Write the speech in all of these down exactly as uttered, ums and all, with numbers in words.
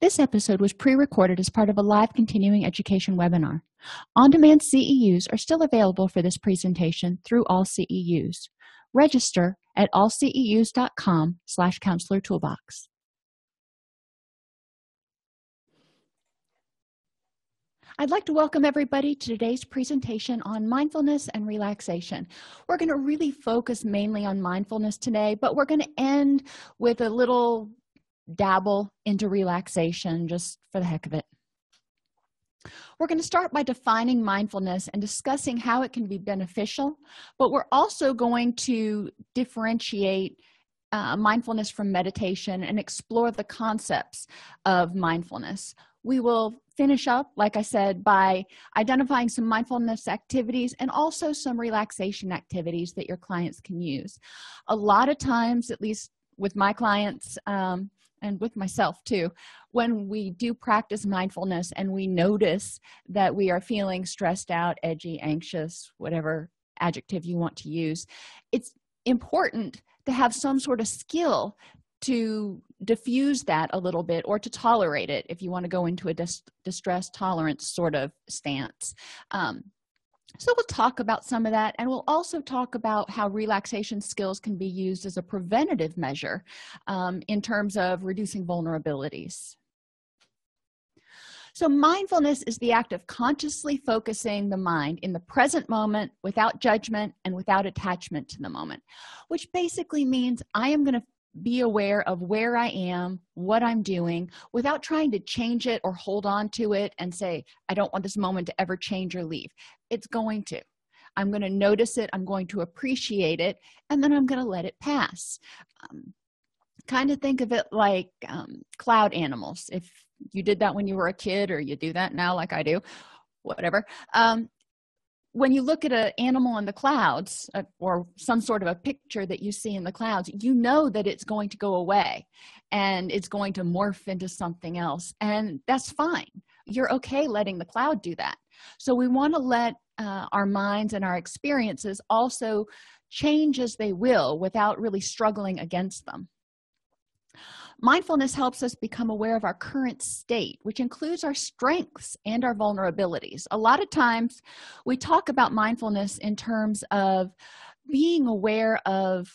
This episode was pre-recorded as part of a live continuing education webinar. On-demand C E Us are still available for this presentation through All C E Us. Register at all C E Us dot com slash Counselor Toolbox. I'd like to welcome everybody to today's presentation on mindfulness and relaxation. We're going to really focus mainly on mindfulness today, but we're going to end with a little dabble into relaxation just for the heck of it. We're going to start by defining mindfulness and discussing how it can be beneficial, but we're also going to differentiate uh, mindfulness from meditation and explore the concepts of mindfulness. We will finish up, like I said, by identifying some mindfulness activities and also some relaxation activities that your clients can use. A lot of times, at least with my clients um, and with myself too, when we do practice mindfulness and we notice that we are feeling stressed out, edgy, anxious, whatever adjective you want to use, it's important to have some sort of skill to diffuse that a little bit, or to tolerate it if you want to go into a dis distress tolerance sort of stance. Um, so we'll talk about some of that, and we'll also talk about how relaxation skills can be used as a preventative measure um, in terms of reducing vulnerabilities. So mindfulness is the act of consciously focusing the mind in the present moment without judgment and without attachment to the moment, which basically means I am going to be aware of where I am, what I'm doing, without trying to change it or hold on to it and say, I don't want this moment to ever change or leave. It's going to. I'm going to notice it. I'm going to appreciate it. And then I'm going to let it pass. Um, kind of think of it like um, cloud animals. If you did that when you were a kid, or you do that now like I do, whatever. Um, When you look at an animal in the clouds uh, or some sort of a picture that you see in the clouds, you know that it's going to go away and it's going to morph into something else. And that's fine. You're okay letting the cloud do that. So we want to let uh, our minds and our experiences also change as they will without really struggling against them. Mindfulness helps us become aware of our current state, which includes our strengths and our vulnerabilities. A lot of times we talk about mindfulness in terms of being aware of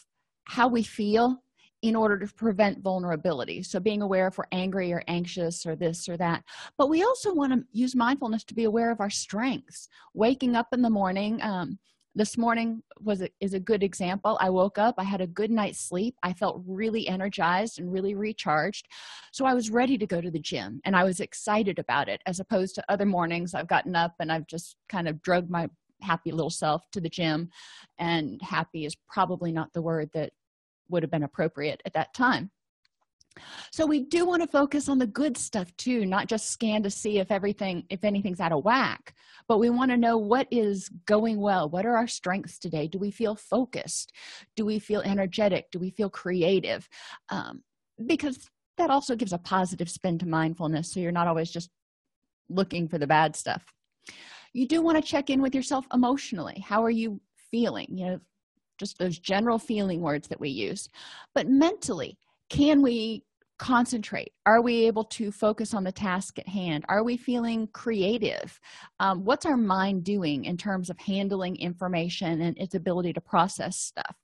how we feel in order to prevent vulnerability. So being aware if we're angry or anxious or this or that. But we also want to use mindfulness to be aware of our strengths. Waking up in the morning, um, This morning was a, is a good example. I woke up, I had a good night's sleep. I felt really energized and really recharged. So I was ready to go to the gym, and I was excited about it, as opposed to other mornings I've gotten up and I've just kind of drugged my happy little self to the gym. And happy is probably not the word that would have been appropriate at that time. So we do want to focus on the good stuff too, not just scan to see if everything, if anything's out of whack, but we want to know what is going well. What are our strengths today? Do we feel focused? Do we feel energetic? Do we feel creative? Um, because that also gives a positive spin to mindfulness, so you're not always just looking for the bad stuff. You do want to check in with yourself emotionally. How are you feeling? You know, just those general feeling words that we use. But mentally, can we concentrate? Are we able to focus on the task at hand? Are we feeling creative? Um, what's our mind doing in terms of handling information and its ability to process stuff?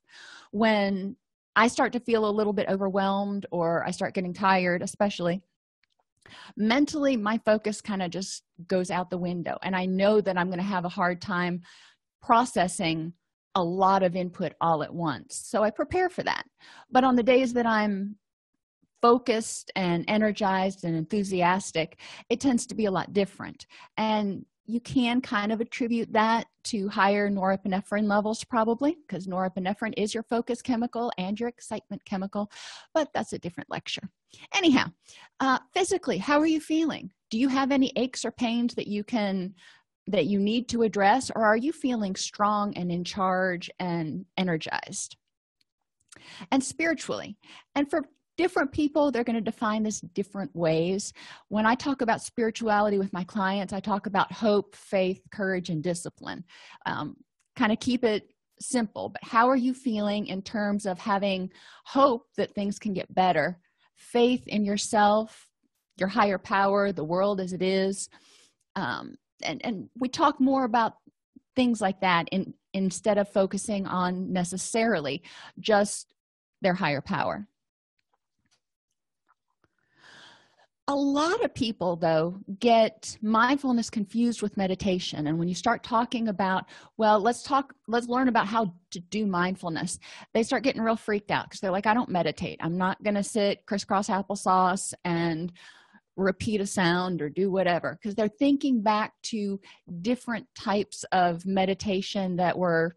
When I start to feel a little bit overwhelmed, or I start getting tired, especially, mentally, my focus kind of just goes out the window. And I know that I'm going to have a hard time processing a lot of input all at once. So I prepare for that. But on the days that I'm focused and energized and enthusiastic, it tends to be a lot different. And you can kind of attribute that to higher norepinephrine levels, probably, because norepinephrine is your focus chemical and your excitement chemical, but that's a different lecture. Anyhow, uh, physically, how are you feeling? Do you have any aches or pains that you can that you need to address, or are you feeling strong and in charge and energized? And spiritually, and for different people, they're going to define this different ways. When I talk about spirituality with my clients, I talk about hope, faith, courage, and discipline. Um, kind of keep it simple, but how are you feeling in terms of having hope that things can get better, faith in yourself, your higher power, the world as it is. Um, and, and we talk more about things like that in, instead of focusing on necessarily just their higher power. A lot of people, though, get mindfulness confused with meditation. And when you start talking about, well, let's talk, let's learn about how to do mindfulness, they start getting real freaked out because they're like, I don't meditate. I'm not going to sit crisscross applesauce and repeat a sound or do whatever, because they're thinking back to different types of meditation that were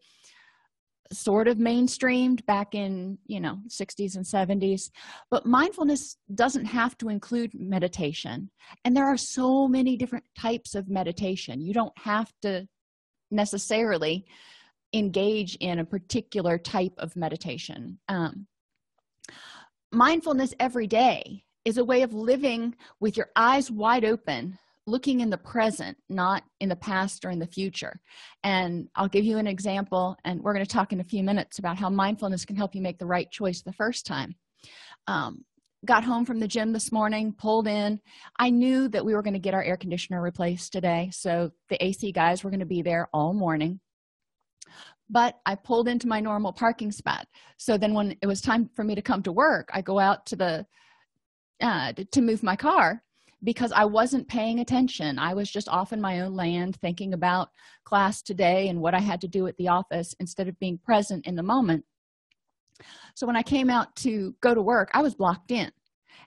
sort of mainstreamed back in, you know, sixties and seventies. But mindfulness doesn't have to include meditation. And there are so many different types of meditation. You don't have to necessarily engage in a particular type of meditation. Um, mindfulness every day is a way of living with your eyes wide open, looking in the present, not in the past or in the future. And I'll give you an example, and we're going to talk in a few minutes about how mindfulness can help you make the right choice the first time. Um, got home from the gym this morning, pulled in. I knew that we were going to get our air conditioner replaced today, so the A C guys were going to be there all morning. But I pulled into my normal parking spot. So then when it was time for me to come to work, I go out to the Uh, to move my car because I wasn't paying attention. I was just off in my own land thinking about class today and what I had to do at the office instead of being present in the moment. So when I came out to go to work, I was blocked in.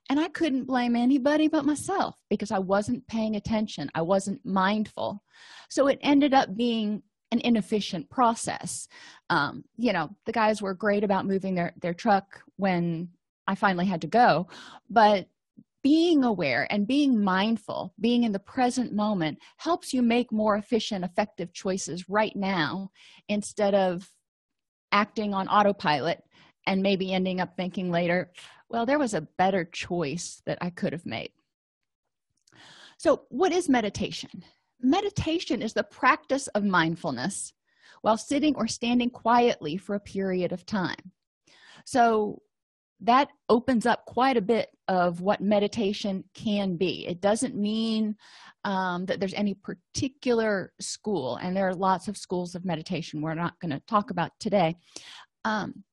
And I couldn't blame anybody but myself because I wasn't paying attention. I wasn't mindful. So it ended up being an inefficient process. Um, you know, the guys were great about moving their, their truck when I finally had to go, but being aware and being mindful, being in the present moment helps you make more efficient, effective choices right now instead of acting on autopilot and maybe ending up thinking later, well, there was a better choice that I could have made. So what is meditation? Meditation is the practice of mindfulness while sitting or standing quietly for a period of time. So that opens up quite a bit of what meditation can be. It doesn't mean um, that there's any particular school, and there are lots of schools of meditation we're not going to talk about today. Um,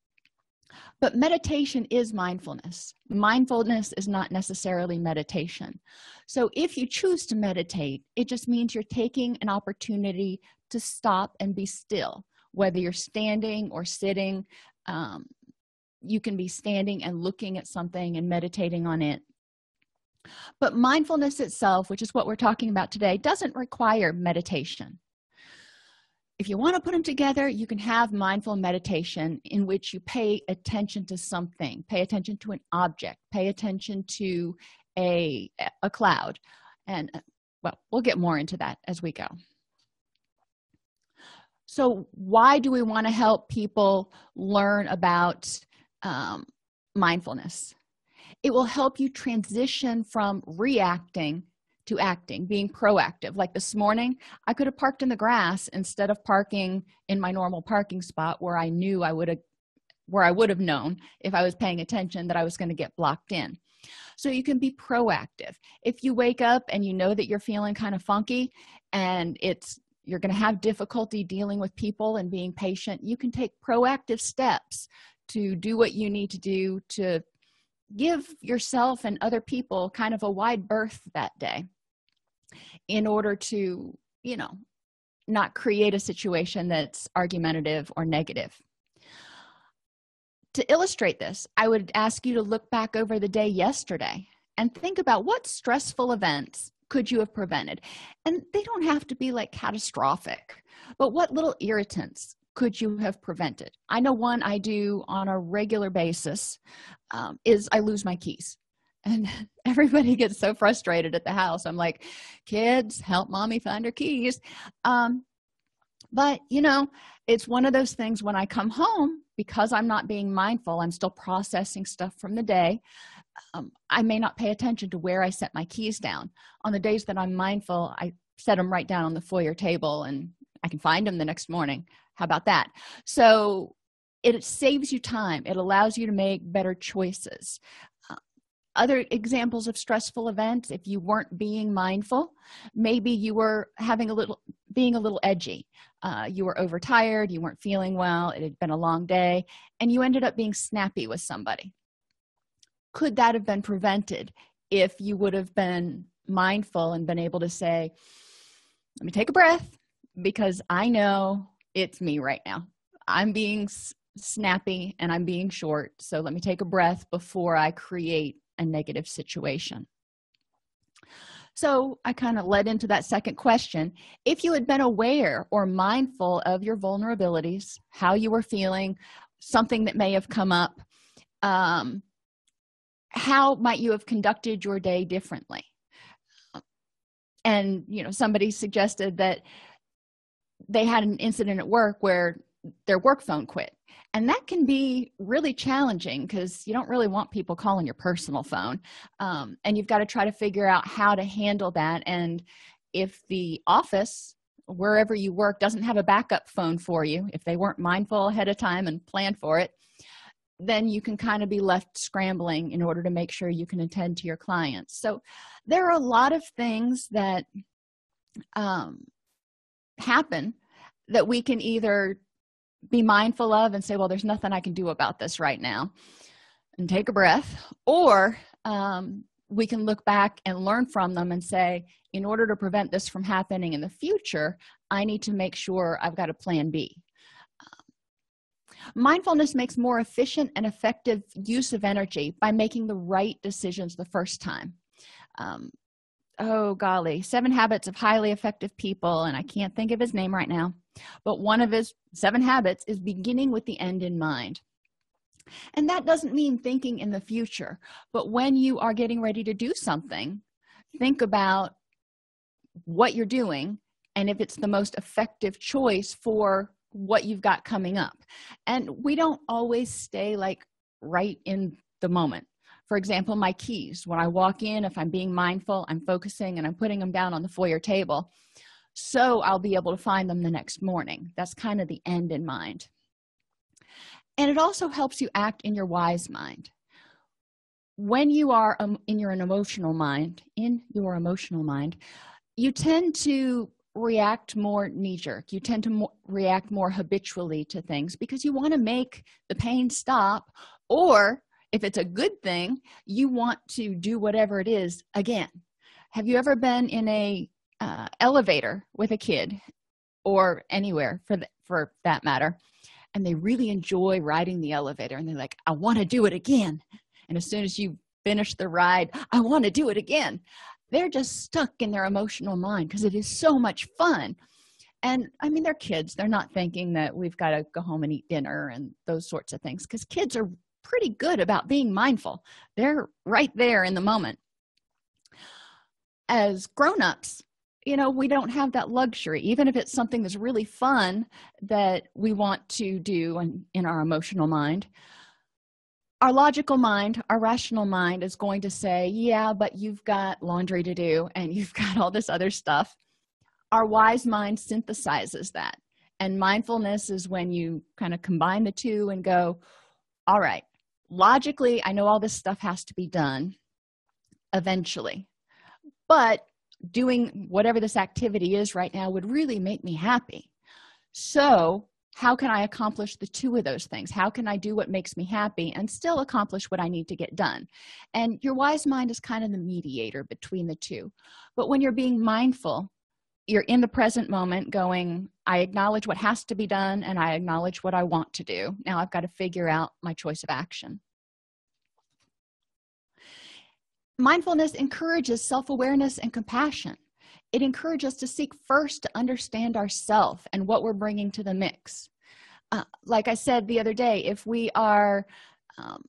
but meditation is mindfulness. Mindfulness is not necessarily meditation. So if you choose to meditate, it just means you're taking an opportunity to stop and be still, whether you're standing or sitting. Um, You can be standing and looking at something and meditating on it. But mindfulness itself, which is what we're talking about today, doesn't require meditation. If you want to put them together, you can have mindful meditation in which you pay attention to something, pay attention to an object, pay attention to a, a cloud. And, well, we'll get more into that as we go. So why do we want to help people learn about Um, mindfulness? It will help you transition from reacting to acting, being proactive. Like this morning, I could have parked in the grass instead of parking in my normal parking spot where I knew I would have, where I would have known if I was paying attention that I was going to get blocked in. So you can be proactive. If you wake up and you know that you're feeling kind of funky and it's you're going to have difficulty dealing with people and being patient, you can take proactive steps to do what you need to do to give yourself and other people kind of a wide berth that day in order to, you know, not create a situation that's argumentative or negative. To illustrate this, I would ask you to look back over the day yesterday and think about what stressful events could you have prevented? And they don't have to be like catastrophic, but what little irritants could you have prevented? I know one I do on a regular basis um, is I lose my keys. And everybody gets so frustrated at the house. I'm like, kids, help mommy find her keys. Um, but, you know, it's one of those things when I come home, because I'm not being mindful, I'm still processing stuff from the day. Um, I may not pay attention to where I set my keys down. On the days that I'm mindful, I set them right down on the foyer table and I can find them the next morning. How about that? So it saves you time. It allows you to make better choices. Uh, Other examples of stressful events: if you weren't being mindful, maybe you were having a little, being a little edgy. Uh, you were overtired, you weren't feeling well, it had been a long day, and you ended up being snappy with somebody. Could that have been prevented if you would have been mindful and been able to say, let me take a breath, because I know it's me right now. I'm being snappy and I'm being short, so let me take a breath before I create a negative situation. So I kind of led into that second question. If you had been aware or mindful of your vulnerabilities, how you were feeling, something that may have come up, um, how might you have conducted your day differently? And, you know, somebody suggested that they had an incident at work where their work phone quit. And that can be really challenging because you don't really want people calling your personal phone. Um, and you've got to try to figure out how to handle that. And if the office, wherever you work, doesn't have a backup phone for you, if they weren't mindful ahead of time and planned for it, then you can kind of be left scrambling in order to make sure you can attend to your clients. So there are a lot of things that um, happen that we can either be mindful of and say, well, there's nothing I can do about this right now, and take a breath, or um, we can look back and learn from them and say, in order to prevent this from happening in the future, I need to make sure I've got a plan B. Um, mindfulness makes more efficient and effective use of energy by making the right decisions the first time. Um, oh, golly, Seven Habits of Highly Effective People, and I can't think of his name right now, but one of his seven habits is beginning with the end in mind. And that doesn't mean thinking in the future, but when you are getting ready to do something, think about what you're doing and if it's the most effective choice for what you've got coming up. And we don't always stay like right in the moment. For example, my keys, when I walk in, if I'm being mindful, I'm focusing and I'm putting them down on the foyer table, so I'll be able to find them the next morning. That's kind of the end in mind. And it also helps you act in your wise mind. When you are um, in your emotional mind, in your emotional mind, you tend to react more knee-jerk. You tend to mo- react more habitually to things because you want to make the pain stop, or if it's a good thing, you want to do whatever it is again. Have you ever been in a Uh, elevator with a kid, or anywhere for the, for that matter, and they really enjoy riding the elevator and they're like, I want to do it again, and as soon as you finish the ride, I want to do it again. They're just stuck in their emotional mind because it is so much fun. And I mean, they're kids, they're not thinking that we've got to go home and eat dinner and those sorts of things, because kids are pretty good about being mindful. They're right there in the moment. As grown-ups, you know, we don't have that luxury, even if it's something that's really fun that we want to do in, in our emotional mind. Our logical mind, our rational mind is going to say, yeah, but you've got laundry to do and you've got all this other stuff. Our wise mind synthesizes that. And mindfulness is when you kind of combine the two and go, all right, logically, I know all this stuff has to be done eventually, but doing whatever this activity is right now would really make me happy. So how can I accomplish the two of those things? How can I do what makes me happy and still accomplish what I need to get done? And your wise mind is kind of the mediator between the two. But when you're being mindful, you're in the present moment going, I acknowledge what has to be done and I acknowledge what I want to do. Now I've got to figure out my choice of action. Mindfulness encourages self-awareness and compassion. It encourages us to seek first to understand ourselves and what we're bringing to the mix. Uh, like I said the other day, if we are, um,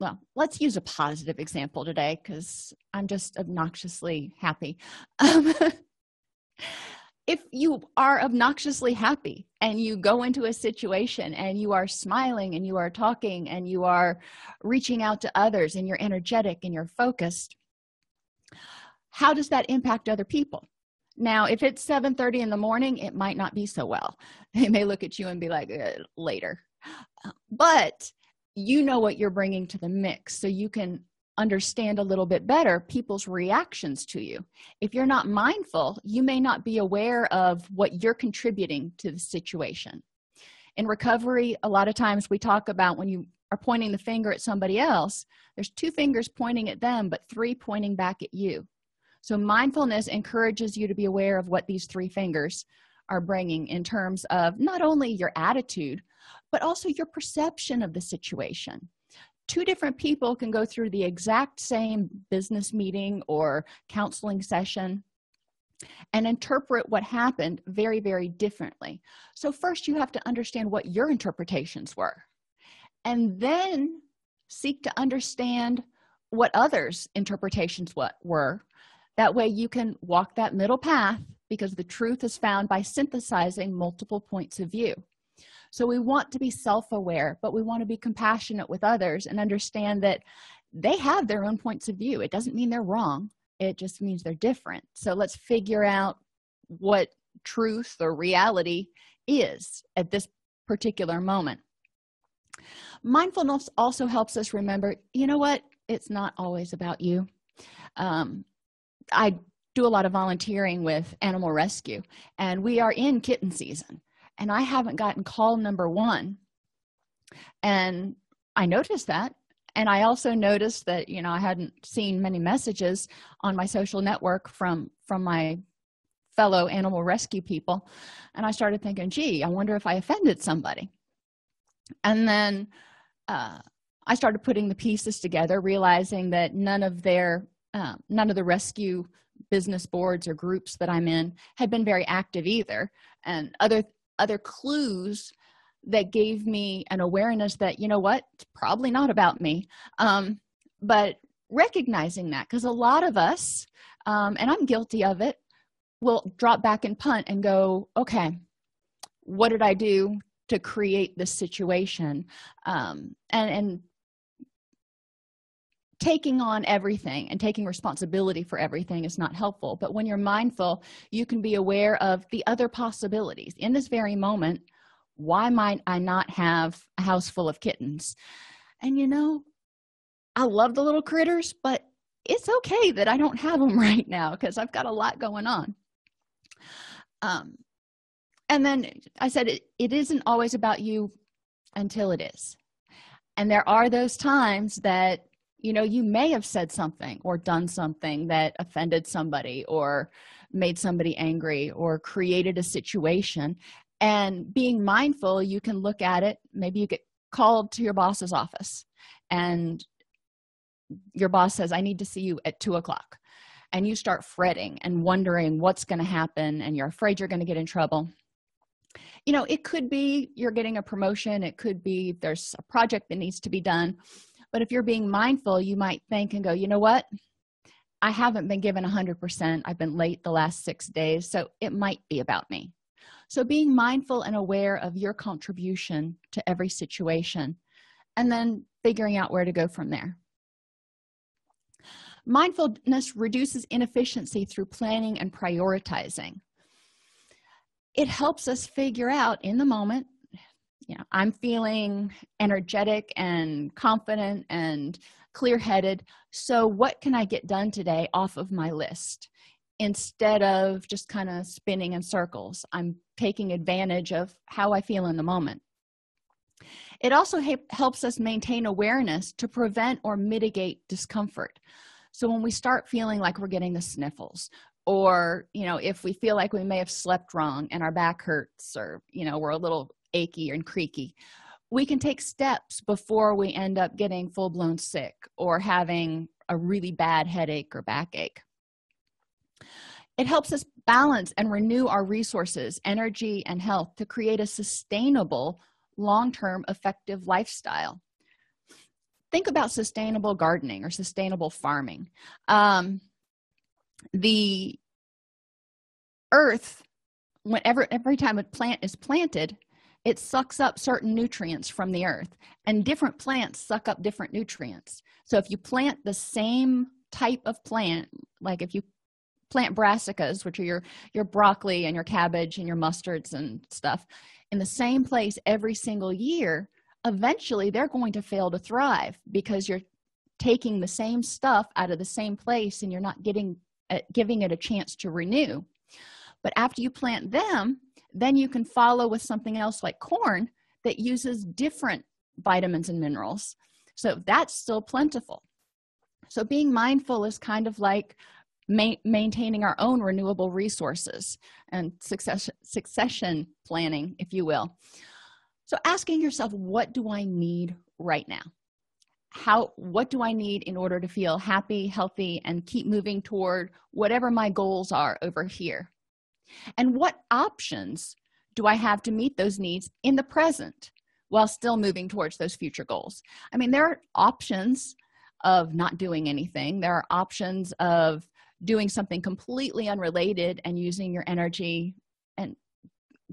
well, let's use a positive example today because I'm just obnoxiously happy. Um, if you are obnoxiously happy and you go into a situation and you are smiling and you are talking and you are reaching out to others and you're energetic and you're focused, how does that impact other people? Now, if it's seven thirty in the morning, it might not be so well. They may look at you and be like, eh, later. But you know what you're bringing to the mix, so you can understand a little bit better people's reactions to you. If you're not mindful, you may not be aware of what you're contributing to the situation. In recovery, a lot of times we talk about when you are pointing the finger at somebody else, there's two fingers pointing at them, but three pointing back at you. So mindfulness encourages you to be aware of what these three fingers are bringing in terms of not only your attitude, but also your perception of the situation. Two different people can go through the exact same business meeting or counseling session and interpret what happened very, very differently. So first, you have to understand what your interpretations were, and then seek to understand what others' interpretations what were. That way you can walk that middle path, because the truth is found by synthesizing multiple points of view. So we want to be self-aware, but we want to be compassionate with others and understand that they have their own points of view. It doesn't mean they're wrong. It just means they're different. So let's figure out what truth or reality is at this particular moment. Mindfulness also helps us remember, you know what? It's not always about you. Um, I do a lot of volunteering with animal rescue, and we are in kitten season, and I haven't gotten call number one. And I noticed that. And I also noticed that, you know, I hadn't seen many messages on my social network from, from my fellow animal rescue people. And I started thinking, gee, I wonder if I offended somebody. And then uh, I started putting the pieces together, realizing that none of their, uh, none of the rescue business boards or groups that I'm in had been very active either. And other, other clues that gave me an awareness that, you know what, it's probably not about me. Um, but recognizing that, because a lot of us, um, and I'm guilty of it, will drop back and punt and go, okay, what did I do to create this situation? Um, and, and taking on everything and taking responsibility for everything is not helpful. But when you're mindful, you can be aware of the other possibilities. In this very moment, why might I not have a house full of kittens? And, you know, I love the little critters, but it's okay that I don't have them right now because I've got a lot going on. Um, and then I said, it, it isn't always about you until it is. And there are those times that, you know, you may have said something or done something that offended somebody or made somebody angry or created a situation. And being mindful, you can look at it. Maybe you get called to your boss's office and your boss says, I need to see you at two o'clock. And you start fretting and wondering what's going to happen, and you're afraid you're going to get in trouble. You know, it could be you're getting a promotion. It could be there's a project that needs to be done. But if you're being mindful, you might think and go, you know what? I haven't been given one hundred percent. I've been late the last six days, so it might be about me. So being mindful and aware of your contribution to every situation, and then figuring out where to go from there. Mindfulness reduces inefficiency through planning and prioritizing. It helps us figure out in the moment, you know, I'm feeling energetic and confident and clear-headed, so what can I get done today off of my list? Instead of just kind of spinning in circles, I'm taking advantage of how I feel in the moment. It also ha- helps us maintain awareness to prevent or mitigate discomfort. So when we start feeling like we're getting the sniffles, or, you know, if we feel like we may have slept wrong and our back hurts, or, you know, we're a little achy and creaky, we can take steps before we end up getting full-blown sick or having a really bad headache or backache. It helps us balance and renew our resources, energy, and health to create a sustainable, long-term, effective lifestyle. Think about sustainable gardening or sustainable farming. Um, the earth, whenever, every time a plant is planted, it sucks up certain nutrients from the earth, and different plants suck up different nutrients. So if you plant the same type of plant, like if you plant brassicas, which are your, your broccoli and your cabbage and your mustards and stuff, in the same place every single year, eventually they're going to fail to thrive because you're taking the same stuff out of the same place and you're not getting uh, giving it a chance to renew. But after you plant them, then you can follow with something else like corn that uses different vitamins and minerals. So that's still plentiful. So being mindful is kind of like ma- maintaining our own renewable resources and succession, succession planning, if you will. So asking yourself, what do I need right now? How, what do I need in order to feel happy, healthy, and keep moving toward whatever my goals are over here? And what options do I have to meet those needs in the present while still moving towards those future goals? I mean, there are options of not doing anything. There are options of doing something completely unrelated and using your energy and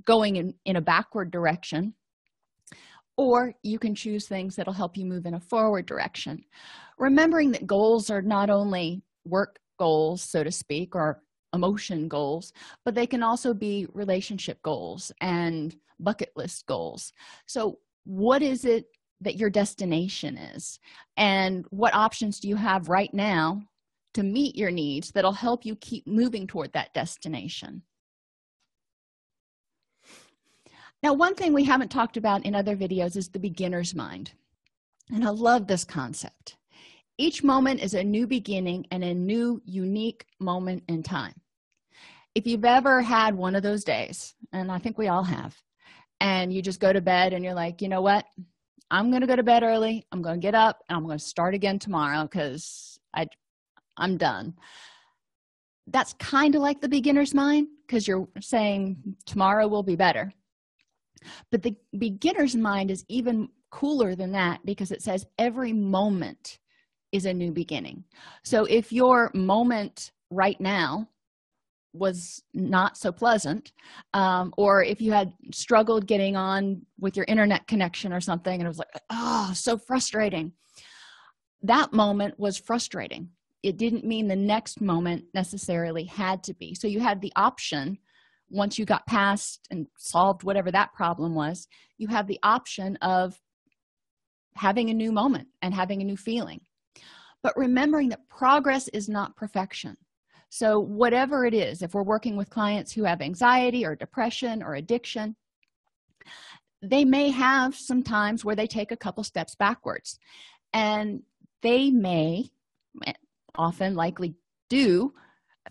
going in, in a backward direction. Or you can choose things that'll help you move in a forward direction. Remembering that goals are not only work goals, so to speak, or emotion goals, but they can also be relationship goals and bucket list goals. So what is it that your destination is? And what options do you have right now to meet your needs that'll help you keep moving toward that destination? Now, one thing we haven't talked about in other videos is the beginner's mind. And I love this concept. Each moment is a new beginning and a new, unique moment in time. If you've ever had one of those days, and I think we all have, and you just go to bed and you're like, you know what? I'm going to go to bed early. I'm going to get up and I'm going to start again tomorrow because I, I'm done. That's kind of like the beginner's mind because you're saying tomorrow will be better. But the beginner's mind is even cooler than that because it says every moment is a new beginning. So if your moment right now was not so pleasant, um, or if you had struggled getting on with your internet connection or something, and it was like, oh, so frustrating. That moment was frustrating. It didn't mean the next moment necessarily had to be. So you had the option, once you got past and solved whatever that problem was, you have the option of having a new moment and having a new feeling. But remembering that progress is not perfection. So whatever it is, if we're working with clients who have anxiety or depression or addiction, they may have some times where they take a couple steps backwards. And they may, often likely do,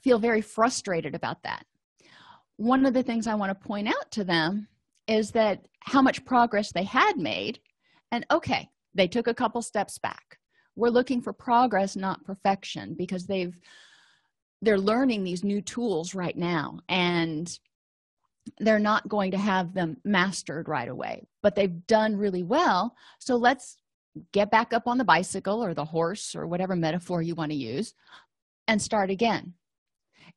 feel very frustrated about that. One of the things I want to point out to them is that how much progress they had made, and okay, they took a couple steps back. We're looking for progress, not perfection, because they've they're learning these new tools right now, and they're not going to have them mastered right away, but they've done really well. So let's get back up on the bicycle or the horse or whatever metaphor you want to use and start again,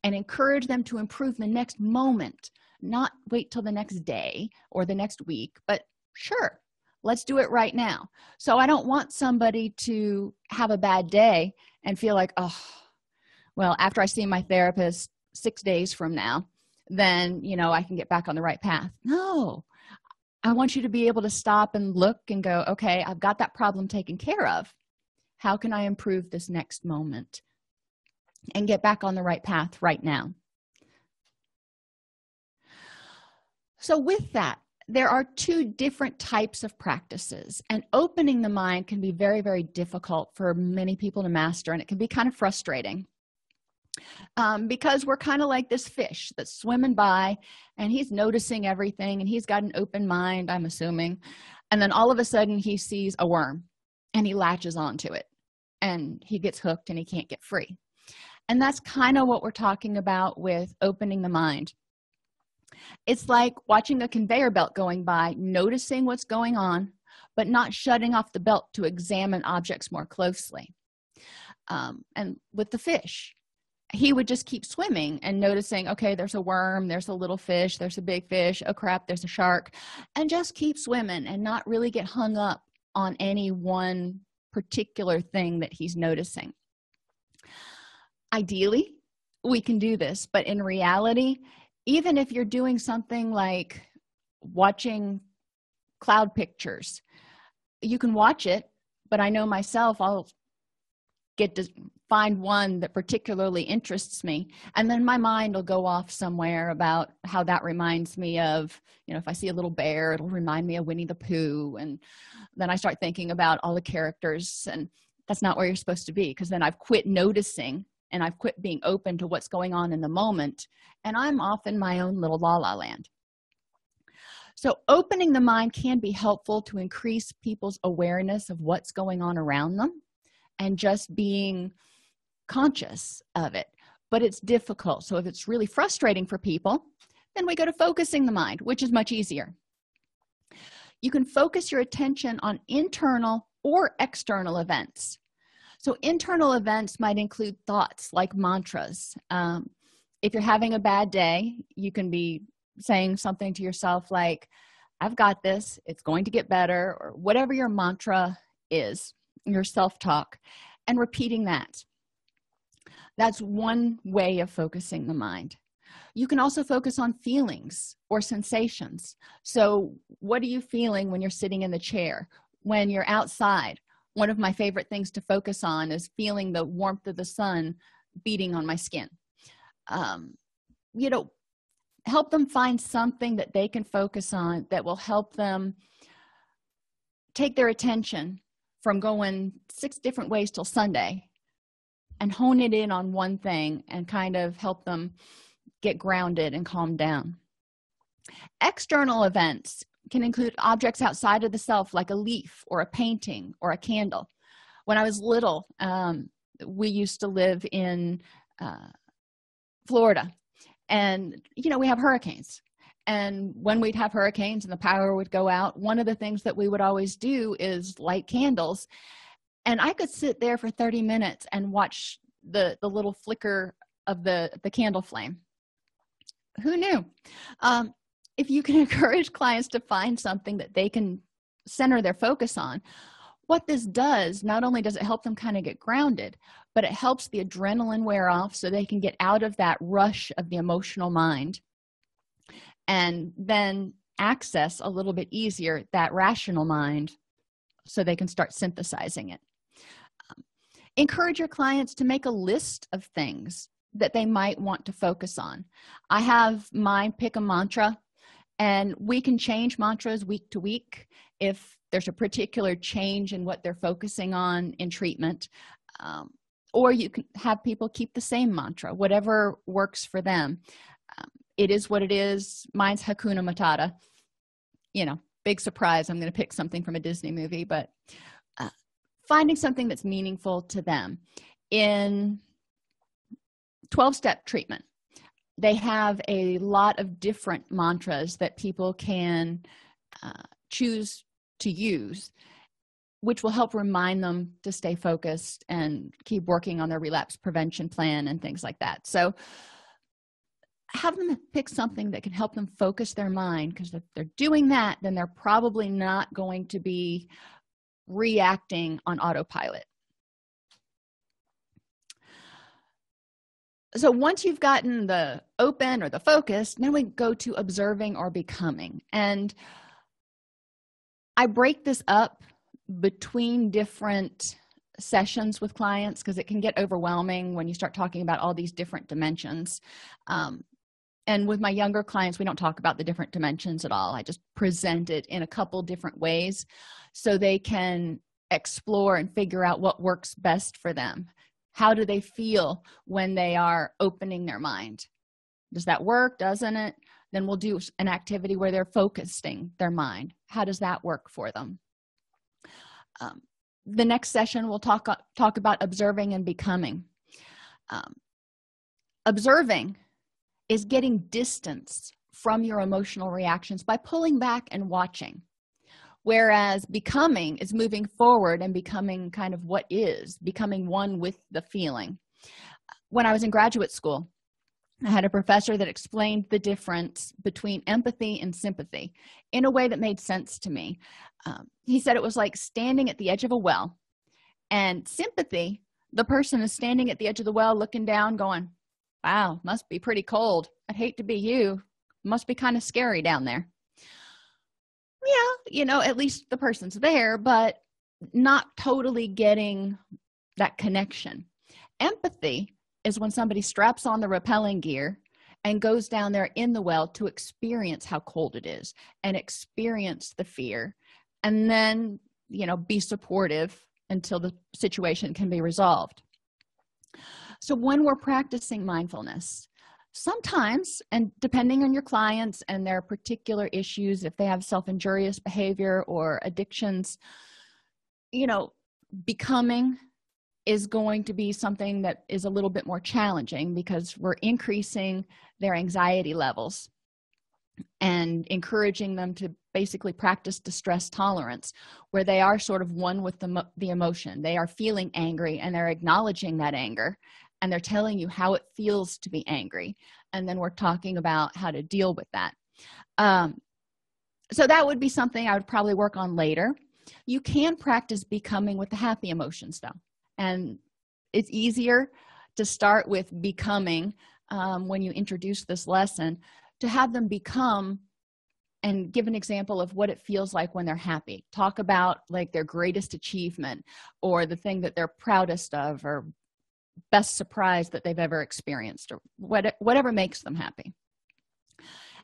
and encourage them to improve the next moment, not wait till the next day or the next week, but sure, let's do it right now. So I don't want somebody to have a bad day and feel like, oh, well, after I see my therapist six days from now, then, you know, I can get back on the right path. No, I want you to be able to stop and look and go, okay, I've got that problem taken care of. How can I improve this next moment and get back on the right path right now? So with that, there are two different types of practices, and opening the mind can be very, very difficult for many people to master, and it can be kind of frustrating. Um, because we're kind of like this fish that's swimming by, and he's noticing everything, and he's got an open mind, I'm assuming, and then all of a sudden he sees a worm, and he latches onto it, and he gets hooked, and he can't get free. And that's kind of what we're talking about with opening the mind. It's like watching a conveyor belt going by, noticing what's going on, but not shutting off the belt to examine objects more closely. Um, and with the fish, he would just keep swimming and noticing, okay, there's a worm, there's a little fish, there's a big fish, oh crap, there's a shark, and just keep swimming and not really get hung up on any one particular thing that he's noticing. Ideally, we can do this, but in reality, even if you're doing something like watching cloud pictures, you can watch it, but I know myself, I'll get to find one that particularly interests me. And then my mind will go off somewhere about how that reminds me of, you know, if I see a little bear, it'll remind me of Winnie the Pooh. And then I start thinking about all the characters, and that's not where you're supposed to be, because then I've quit noticing and I've quit being open to what's going on in the moment. And I'm off in my own little la-la land. So opening the mind can be helpful to increase people's awareness of what's going on around them and just being conscious of it, but it's difficult. So if it's really frustrating for people, then we go to focusing the mind, which is much easier. You can focus your attention on internal or external events. So internal events might include thoughts like mantras. Um, if you're having a bad day, you can be saying something to yourself like, I've got this, it's going to get better, or whatever your mantra is, your self-talk, and repeating that. That's one way of focusing the mind. You can also focus on feelings or sensations. So what are you feeling when you're sitting in the chair, when you're outside? One of my favorite things to focus on is feeling the warmth of the sun beating on my skin. Um, you know, help them find something that they can focus on that will help them take their attention from going six different ways till Sunday and hone it in on one thing and kind of help them get grounded and calm down. External events can include objects outside of the self, like a leaf or a painting or a candle. When I was little, um, we used to live in uh, Florida, and, you know, we have hurricanes. And when we'd have hurricanes and the power would go out, one of the things that we would always do is light candles. And I could sit there for thirty minutes and watch the, the little flicker of the, the candle flame. Who knew? Um, if you can encourage clients to find something that they can center their focus on, what this does, not only does it help them kind of get grounded, but it helps the adrenaline wear off so they can get out of that rush of the emotional mind and then access a little bit easier that rational mind so they can start synthesizing it. Um, encourage your clients to make a list of things that they might want to focus on. I have mine pick a mantra, and we can change mantras week to week if there's a particular change in what they're focusing on in treatment. Um, or you can have people keep the same mantra, whatever works for them. Um, it is what it is. Mine's Hakuna Matata. You know, big surprise, I'm going to pick something from a Disney movie, but uh, finding something that's meaningful to them. In twelve-step treatment, they have a lot of different mantras that people can uh, choose to use, which will help remind them to stay focused and keep working on their relapse prevention plan and things like that. So have them pick something that can help them focus their mind, because if they're doing that, then they're probably not going to be reacting on autopilot. So once you've gotten the open or the focus, then we go to observing or becoming. And I break this up between different sessions with clients because it can get overwhelming when you start talking about all these different dimensions. Um, and with my younger clients, we don't talk about the different dimensions at all. I just present it in a couple different ways so they can explore and figure out what works best for them. How do they feel when they are opening their mind? Does that work? Doesn't it? Then we'll do an activity where they're focusing their mind. How does that work for them? Um, the next session, we'll talk, talk about observing and becoming. Um, observing is getting distance from your emotional reactions by pulling back and watching, whereas becoming is moving forward and becoming kind of what is, becoming one with the feeling. When I was in graduate school, I had a professor that explained the difference between empathy and sympathy in a way that made sense to me. Um, he said it was like standing at the edge of a well, and sympathy, the person is standing at the edge of the well looking down going, wow, must be pretty cold. I'd hate to be you. Must be kind of scary down there. Yeah, you know, at least the person's there, but not totally getting that connection. Empathy is when somebody straps on the rappelling gear and goes down there in the well to experience how cold it is and experience the fear, and then, you know, be supportive until the situation can be resolved. So when we're practicing mindfulness, sometimes, and depending on your clients and their particular issues, if they have self-injurious behavior or addictions, you know, becoming is going to be something that is a little bit more challenging because we're increasing their anxiety levels and encouraging them to basically practice distress tolerance, where they are sort of one with the, the emotion. They are feeling angry and they're acknowledging that anger, and they're telling you how it feels to be angry, and then we're talking about how to deal with that. Um, so that would be something I would probably work on later. You can practice becoming with the happy emotions, though. And it's easier to start with becoming um, when you introduce this lesson, to have them become and give an example of what it feels like when they're happy. Talk about like their greatest achievement or the thing that they're proudest of or best surprise that they've ever experienced, or what, whatever makes them happy.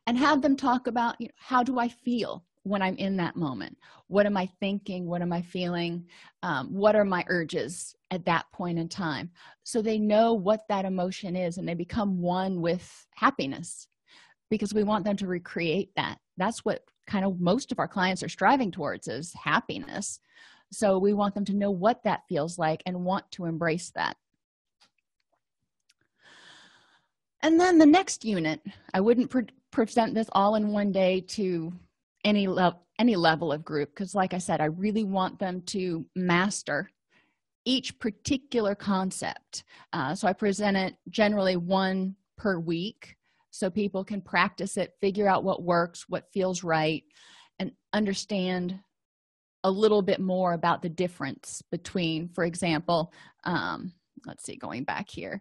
And have them talk about, you know, how do I feel when I'm in that moment? What am I thinking? What am I feeling? Um, what are my urges at that point in time? So they know what that emotion is and they become one with happiness, because we want them to recreate that. That's what kind of most of our clients are striving towards, is happiness. So we want them to know what that feels like and want to embrace that. And then the next unit, I wouldn't pre- present this all in one day to any, le- any level of group, because like I said, I really want them to master each particular concept. Uh, so I present it generally one per week, so people can practice it, figure out what works, what feels right, and understand a little bit more about the difference between, for example, um, let's see, going back here,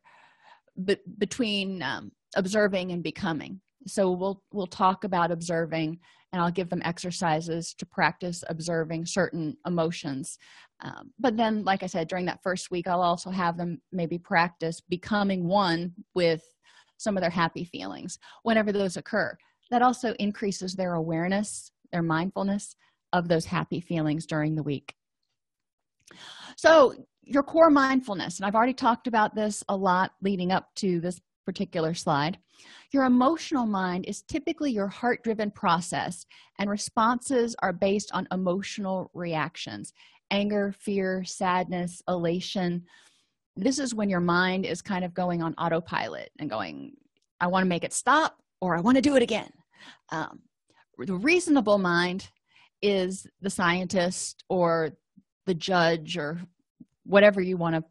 but between um, observing and becoming. So we'll we'll talk about observing, and I'll give them exercises to practice observing certain emotions. Um, but then, like I said, during that first week, I'll also have them maybe practice becoming one with some of their happy feelings, whenever those occur. That also increases their awareness, their mindfulness of those happy feelings during the week. So your core mindfulness, and I've already talked about this a lot leading up to this particular slide. Your emotional mind is typically your heart-driven process, and responses are based on emotional reactions: anger, fear, sadness, elation. This is when your mind is kind of going on autopilot and going, I want to make it stop, or I want to do it again. Um, the reasonable mind is the scientist or the judge, or whatever you want to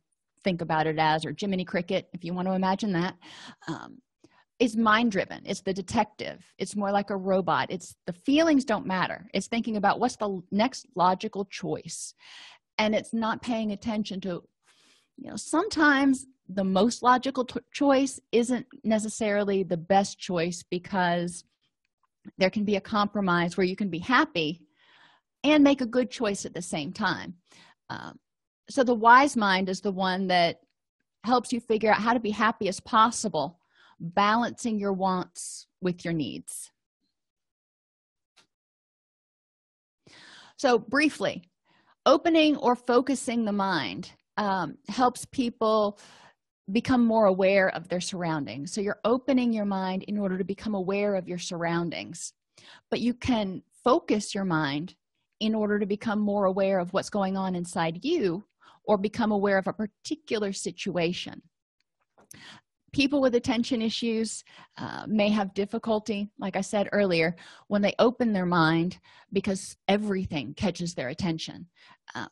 think about it as, or Jiminy Cricket, if you want to imagine that. Um, it's mind-driven. It's the detective. It's more like a robot. It's the feelings don't matter. It's thinking about what's the next logical choice. And it's not paying attention to, you know, sometimes the most logical t- choice isn't necessarily the best choice, because there can be a compromise where you can be happy and make a good choice at the same time. Um, so the wise mind is the one that helps you figure out how to be happy as possible, balancing your wants with your needs. So briefly, opening or focusing the mind Um, helps people become more aware of their surroundings. So you're opening your mind in order to become aware of your surroundings. But you can focus your mind in order to become more aware of what's going on inside you, or become aware of a particular situation. People with attention issues uh, may have difficulty, like I said earlier, when they open their mind, because everything catches their attention. Um,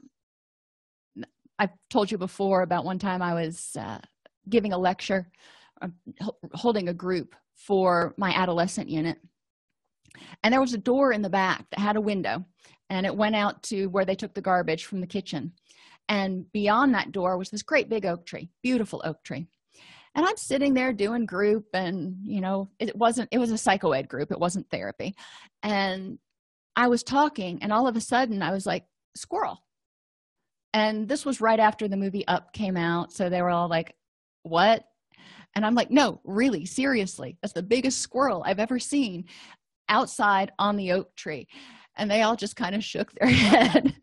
I've told you before about one time I was uh, giving a lecture, uh, holding a group for my adolescent unit. And there was a door in the back that had a window, and it went out to where they took the garbage from the kitchen. And beyond that door was this great big oak tree, beautiful oak tree. And I'm sitting there doing group, and, you know, it wasn't, it was a psychoed group. It wasn't therapy. And I was talking, and all of a sudden I was like, squirrel. And this was right after the movie Up came out. So they were all like, what? And I'm like, no, really, seriously. That's the biggest squirrel I've ever seen outside on the oak tree. And they all just kind of shook their head.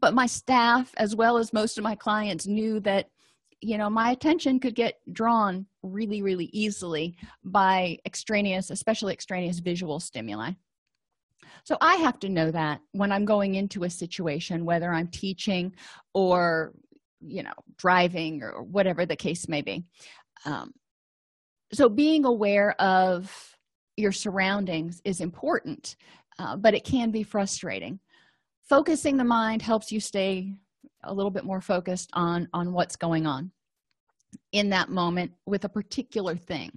But my staff, as well as most of my clients, knew that, you know, my attention could get drawn really, really easily by extraneous, especially extraneous visual stimuli. So I have to know that when I'm going into a situation, whether I'm teaching or, you know, driving or whatever the case may be. Um, so being aware of your surroundings is important, uh, but it can be frustrating. Focusing the mind helps you stay a little bit more focused on, on what's going on in that moment with a particular thing.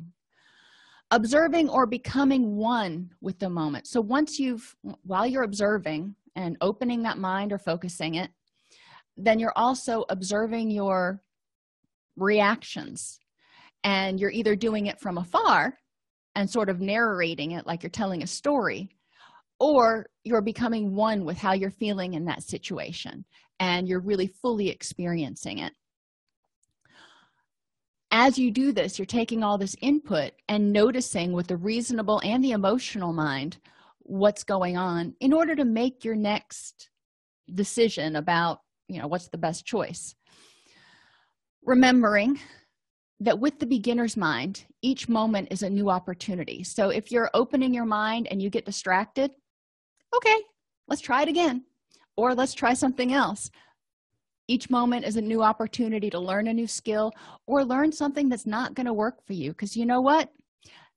Observing or becoming one with the moment. So once you've, while you're observing and opening that mind or focusing it, then you're also observing your reactions, and you're either doing it from afar and sort of narrating it like you're telling a story, or you're becoming one with how you're feeling in that situation and you're really fully experiencing it. As you do this, you're taking all this input and noticing with the reasonable and the emotional mind what's going on in order to make your next decision about, you know, what's the best choice. Remembering that with the beginner's mind, each moment is a new opportunity. So if you're opening your mind and you get distracted, okay, let's try it again, or let's try something else. Each moment is a new opportunity to learn a new skill or learn something that's not going to work for you, because you know what?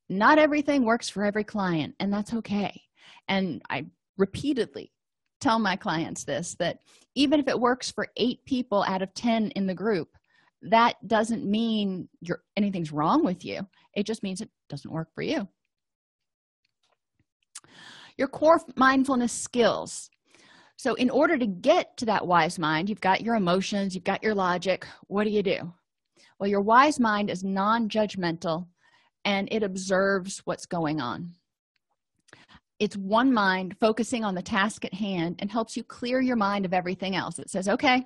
Not everything works for every client, and that's okay. And I repeatedly tell my clients this, that even if it works for eight people out of ten in the group, that doesn't mean you're, anything's wrong with you. It just means it doesn't work for you. Your core mindfulness skills. So in order to get to that wise mind, you've got your emotions, you've got your logic. What do you do? Well, your wise mind is non-judgmental, and it observes what's going on. It's one mind focusing on the task at hand and helps you clear your mind of everything else. It says, okay,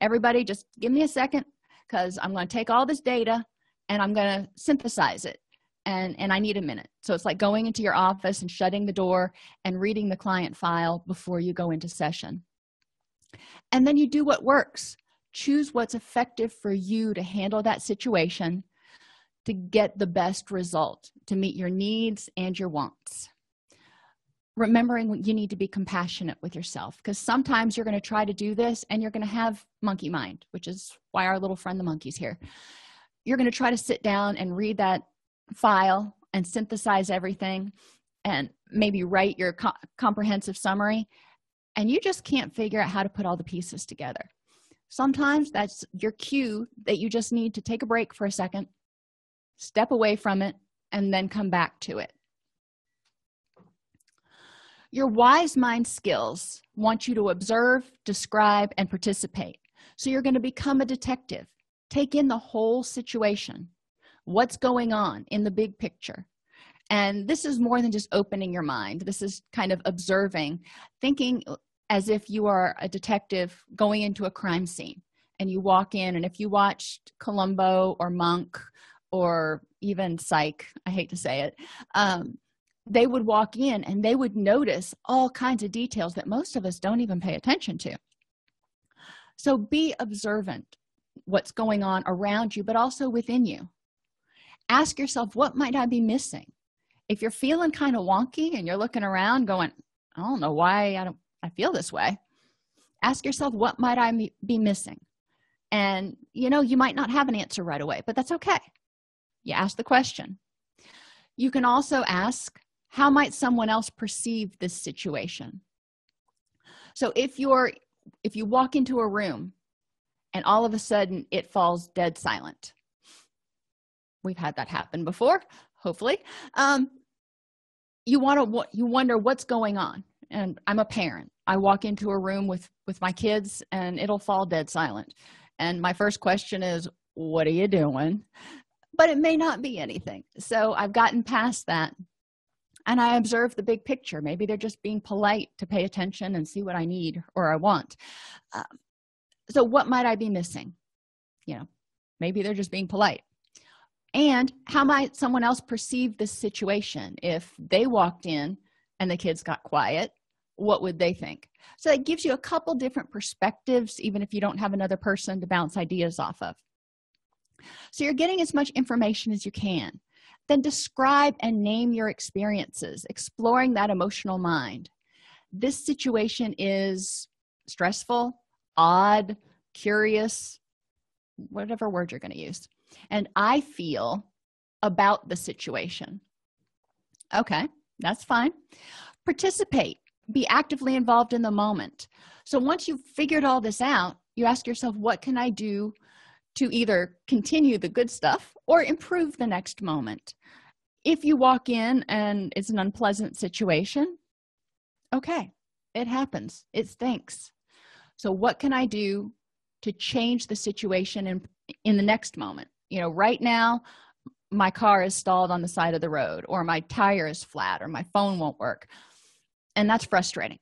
everybody just give me a second, because I'm going to take all this data and I'm going to synthesize it. And, and I need a minute. So it's like going into your office and shutting the door and reading the client file before you go into session. And then you do what works. Choose what's effective for you to handle that situation to get the best result, to meet your needs and your wants. Remembering you need to be compassionate with yourself, because sometimes you're going to try to do this and you're going to have monkey mind, which is why our little friend the monkey's here. You're going to try to sit down and read that file and synthesize everything and maybe write your co comprehensive summary, and you just can't figure out how to put all the pieces together. Sometimes that's your cue that you just need to take a break for a second, step away from it, and then come back to it. Your wise mind skills want you to observe, describe, and participate. So you're going to become a detective. Take in the whole situation. What's going on in the big picture? And this is more than just opening your mind. This is kind of observing, thinking as if you are a detective going into a crime scene, and you walk in, and if you watched Columbo or Monk or even Psych, I hate to say it, um, they would walk in and they would notice all kinds of details that most of us don't even pay attention to. So be observant what's going on around you, but also within you. Ask yourself, what might I be missing? If you're feeling kind of wonky and you're looking around going, I don't know why I, don't, I feel this way. Ask yourself, what might I be missing? And, you know, you might not have an answer right away, but that's okay. You ask the question. You can also ask, how might someone else perceive this situation? So if, you're, if you walk into a room and all of a sudden it falls dead silent, we've had that happen before, hopefully. Um, you want to, you wonder what's going on. And I'm a parent. I walk into a room with, with my kids and it'll fall dead silent. And my first question is, what are you doing? But it may not be anything. So I've gotten past that. and I observe the big picture. Maybe they're just being polite to pay attention and see what I need or I want. Uh, so what might I be missing? You know, maybe they're just being polite. And how might someone else perceive this situation? If they walked in and the kids got quiet, what would they think? So it gives you a couple different perspectives, even if you don't have another person to bounce ideas off of. So you're getting as much information as you can. Then describe and name your experiences, exploring that emotional mind. This situation is stressful, odd, curious, whatever word you're going to use. And I feel about the situation. Okay, that's fine. Participate. Be actively involved in the moment. So once you've figured all this out, you ask yourself, what can I do to either continue the good stuff or improve the next moment? If you walk in and it's an unpleasant situation, okay, it happens. It stinks. So what can I do to change the situation in, in the next moment? You know, right now, my car is stalled on the side of the road, or my tire is flat, or my phone won't work. And that's frustrating.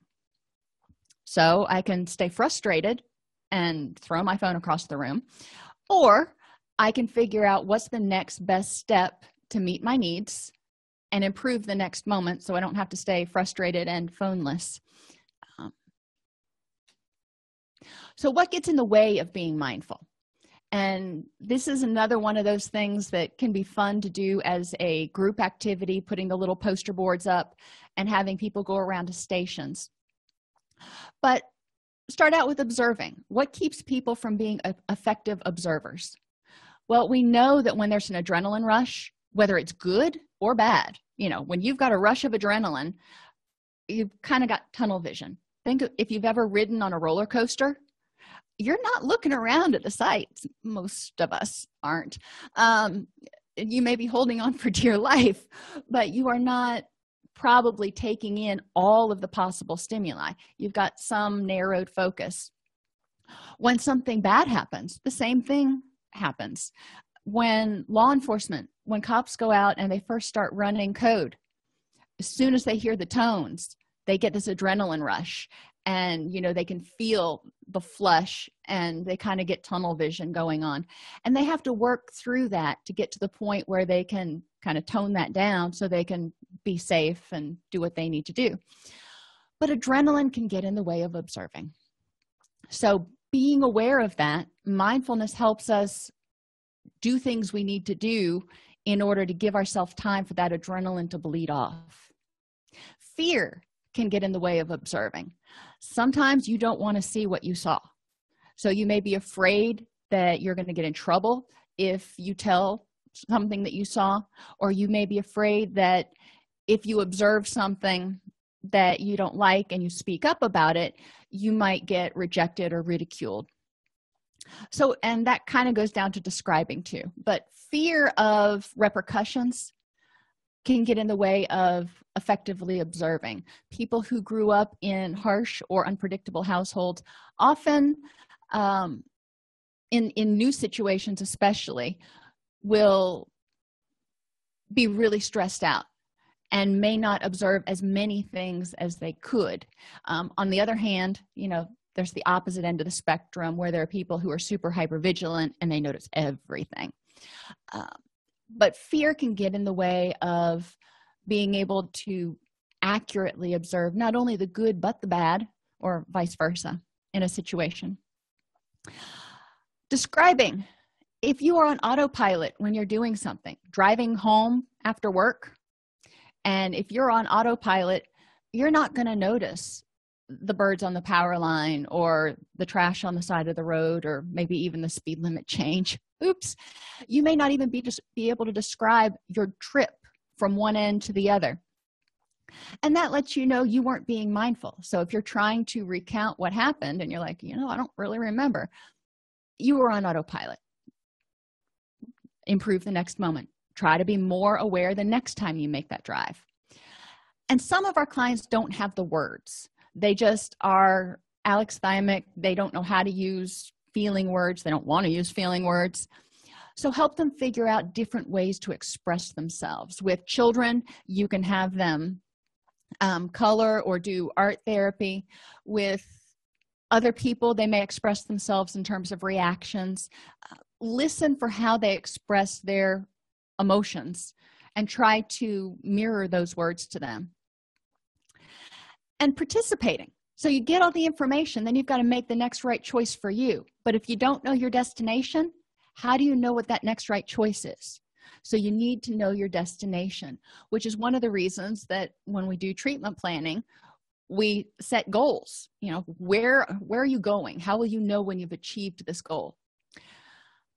So I can stay frustrated and throw my phone across the room, or I can figure out what's the next best step to meet my needs and improve the next moment so I don't have to stay frustrated and phoneless. Um, so what gets in the way of being mindful? And this is another one of those things that can be fun to do as a group activity, putting the little poster boards up and having people go around to stations. But start out with observing. What keeps people from being effective observers? Well, we know that when there's an adrenaline rush, whether it's good or bad, you know, when you've got a rush of adrenaline, you've kind of got tunnel vision. Think if you've ever ridden on a roller coaster, you're not looking around at the sights. Most of us aren't. Um, you may be holding on for dear life, but you are not probably taking in all of the possible stimuli. You've got some narrowed focus. When something bad happens, the same thing happens. When law enforcement, when cops go out and they first start running code, as soon as they hear the tones, they get this adrenaline rush. And, you know, they can feel the flush and they kind of get tunnel vision going on. And they have to work through that to get to the point where they can kind of tone that down so they can be safe and do what they need to do. But adrenaline can get in the way of observing. So being aware of that, mindfulness helps us do things we need to do in order to give ourselves time for that adrenaline to bleed off. Fear can get in the way of observing. Sometimes you don't want to see what you saw. So you may be afraid that you're going to get in trouble if you tell something that you saw, or you may be afraid that if you observe something that you don't like and you speak up about it, you might get rejected or ridiculed. So, and that kind of goes down to describing too, but fear of repercussions can get in the way of effectively observing. People who grew up in harsh or unpredictable households often, um, in, in new situations especially, will be really stressed out and may not observe as many things as they could. Um, on the other hand, you know, there's the opposite end of the spectrum where there are people who are super hypervigilant and they notice everything. Um, But fear can get in the way of being able to accurately observe not only the good but the bad, or vice versa, in a situation. Describing. If you are on autopilot when you're doing something, driving home after work, and if you're on autopilot, you're not going to notice the birds on the power line or the trash on the side of the road or maybe even the speed limit change. Oops. You may not even be just be able to describe your trip from one end to the other. And that lets you know you weren't being mindful. So if you're trying to recount what happened and you're like, you know, I don't really remember, you were on autopilot. Improve the next moment. Try to be more aware the next time you make that drive. And some of our clients don't have the words. They just are alexithymic. They don't know how to use feeling words. They don't want to use feeling words. So help them figure out different ways to express themselves. With children, you can have them um, color or do art therapy. With other people, they may express themselves in terms of reactions. Uh, listen for how they express their emotions and try to mirror those words to them. And participating. So you get all the information, then you've got to make the next right choice for you. But if you don't know your destination, how do you know what that next right choice is? So you need to know your destination, which is one of the reasons that when we do treatment planning, we set goals. You know, where, where are you going? How will you know when you've achieved this goal?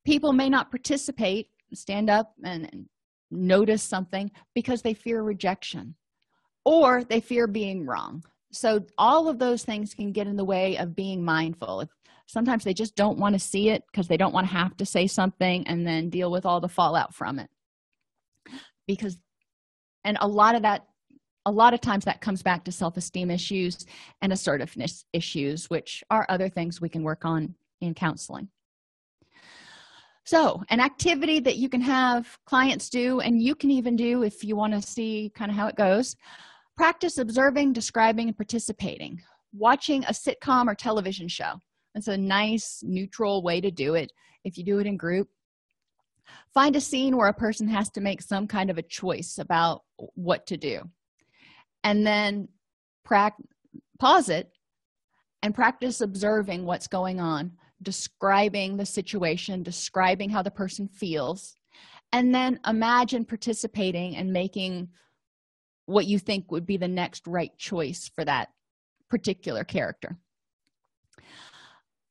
People may not participate, stand up and, and notice something because they fear rejection or they fear being wrong. So all of those things can get in the way of being mindful. If sometimes they just don't want to see it because they don't want to have to say something and then deal with all the fallout from it. Because, and a lot of that, a lot of times that comes back to self-esteem issues and assertiveness issues, which are other things we can work on in counseling. So an activity that you can have clients do, and you can even do if you want to see kind of how it goes. Practice observing, describing, and participating. Watching a sitcom or television show. It's a nice, neutral way to do it if you do it in group. Find a scene where a person has to make some kind of a choice about what to do. And then pause it and practice observing what's going on, describing the situation, describing how the person feels, and then imagine participating and making what you think would be the next right choice for that particular character.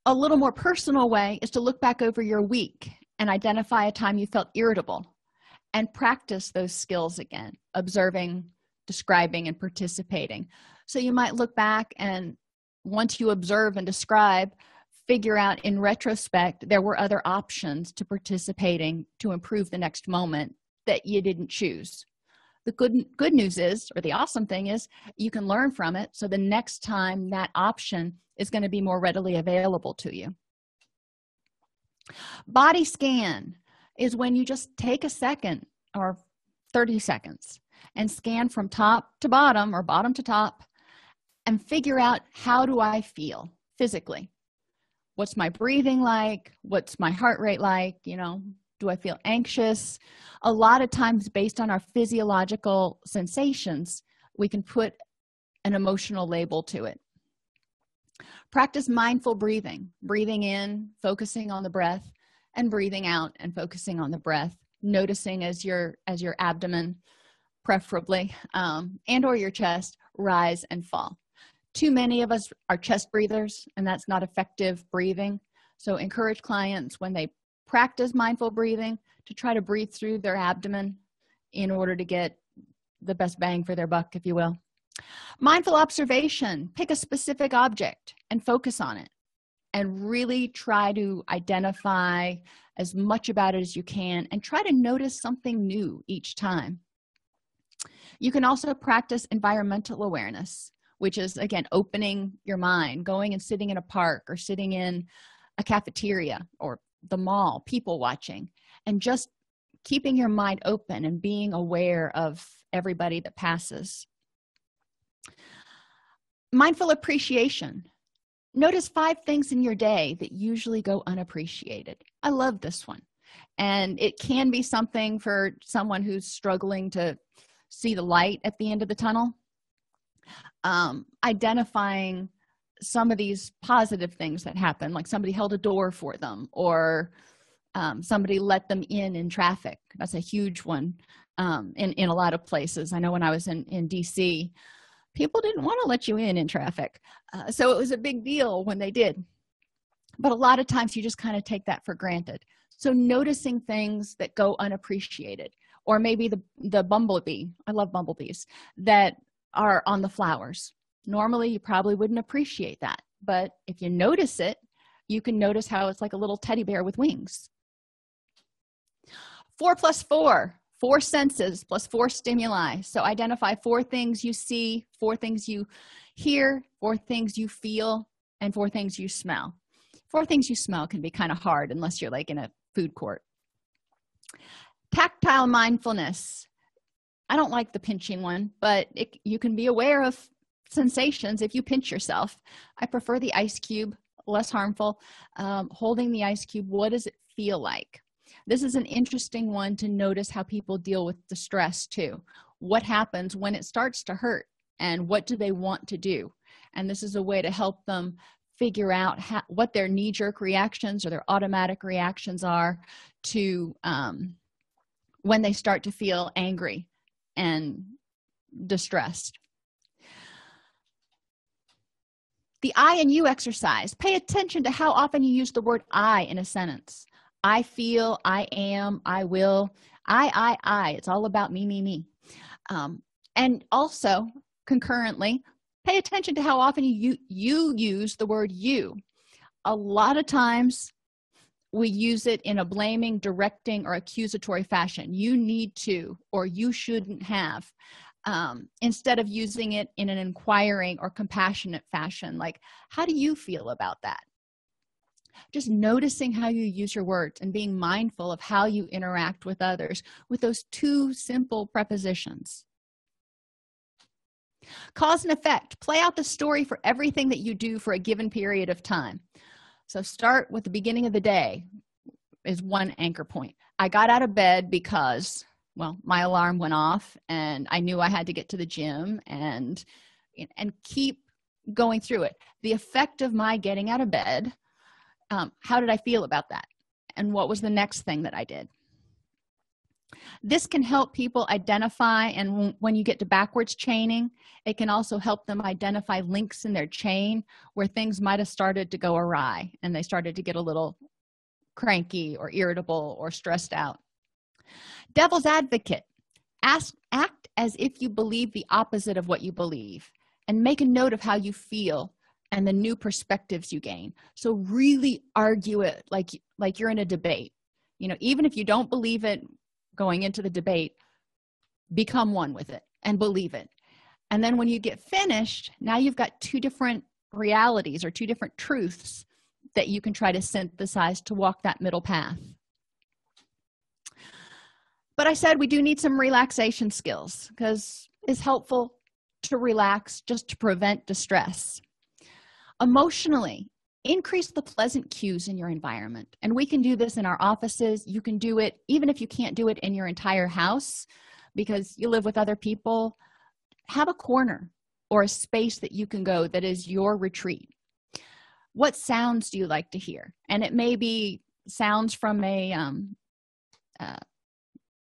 A little more personal way is to look back over your week and identify a time you felt irritable and practice those skills again, observing, describing, and participating. So you might look back and once you observe and describe, figure out in retrospect there were other options to participating to improve the next moment that you didn't choose. The good, good news is, or the awesome thing is, you can learn from it. So the next time that option is going to be more readily available to you. Body scan is when you just take a second or thirty seconds and scan from top to bottom or bottom to top and figure out how do I feel physically? What's my breathing like? What's my heart rate like? You know? Do I feel anxious? A lot of times based on our physiological sensations, we can put an emotional label to it. Practice mindful breathing, breathing in, focusing on the breath, and breathing out and focusing on the breath, noticing as your, as your abdomen, preferably, um, and or your chest, rise and fall. Too many of us are chest breathers, and that's not effective breathing. So encourage clients when they practice mindful breathing to try to breathe through their abdomen in order to get the best bang for their buck, if you will. Mindful observation, pick a specific object and focus on it and really try to identify as much about it as you can and try to notice something new each time. You can also practice environmental awareness, which is, again, opening your mind, going and sitting in a park or sitting in a cafeteria or the mall, people watching, and just keeping your mind open and being aware of everybody that passes. Mindful appreciation. Notice five things in your day that usually go unappreciated. I love this one. And it can be something for someone who's struggling to see the light at the end of the tunnel. Um, identifying some of these positive things that happen, like somebody held a door for them or um, somebody let them in in traffic. That's a huge one um, in, in a lot of places. I know when I was in, in D C, people didn't want to let you in in traffic. Uh, so it was a big deal when they did. But a lot of times you just kind of take that for granted. So noticing things that go unappreciated, or maybe the, the bumblebee, I love bumblebees, that are on the flowers. Normally, you probably wouldn't appreciate that, but if you notice it, you can notice how it's like a little teddy bear with wings. Four plus four, four senses plus four stimuli. So identify four things you see, four things you hear, four things you feel, and four things you smell. Four things you smell can be kind of hard unless you're like in a food court. Tactile mindfulness. I don't like the pinching one, but it, you can be aware of sensations if you pinch yourself. I prefer the ice cube, less harmful. Um, holding the ice cube, what does it feel like? This is an interesting one to notice how people deal with the stress too. What happens when it starts to hurt and what do they want to do? And this is a way to help them figure out how, what their knee-jerk reactions or their automatic reactions are to um, when they start to feel angry and distressed. The I and you exercise. Pay attention to how often you use the word I in a sentence. I feel, I am, I will, I, I, I. It's all about me, me, me. Um, and also, concurrently, pay attention to how often you, you use the word you. A lot of times, we use it in a blaming, directing, or accusatory fashion. You need to, or you shouldn't have, um, instead of using it in an inquiring or compassionate fashion. Like, how do you feel about that? Just noticing how you use your words and being mindful of how you interact with others with those two simple prepositions. Cause and effect. Play out the story for everything that you do for a given period of time. So start with the beginning of the day is one anchor point. I got out of bed because, well, my alarm went off and I knew I had to get to the gym, and, and keep going through it. The effect of my getting out of bed, um, how did I feel about that? And what was the next thing that I did? This can help people identify, and when you get to backwards chaining, it can also help them identify links in their chain where things might have started to go awry and they started to get a little cranky or irritable or stressed out. Devil's advocate. Ask, act as if you believe the opposite of what you believe, and make a note of how you feel and the new perspectives you gain. So really argue it like, like you're in a debate. You know, even if you don't believe it, going into the debate, become one with it and believe it. And then when you get finished, now you've got two different realities or two different truths that you can try to synthesize to walk that middle path. But I said we do need some relaxation skills because it's helpful to relax just to prevent distress. Emotionally, increase the pleasant cues in your environment. And we can do this in our offices. You can do it, even if you can't do it in your entire house because you live with other people. Have a corner or a space that you can go that is your retreat. What sounds do you like to hear? And it may be sounds from a um, uh,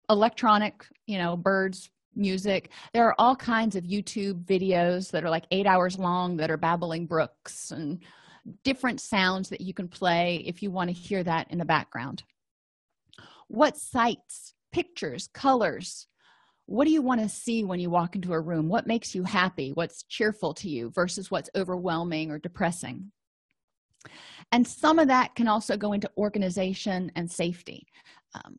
electronic, you know, birds, music. There are all kinds of YouTube videos that are like eight hours long that are babbling brooks and different sounds that you can play if you want to hear that in the background. What sights, pictures, colors, what do you want to see when you walk into a room? What makes you happy? What's cheerful to you versus what's overwhelming or depressing? And some of that can also go into organization and safety. Um,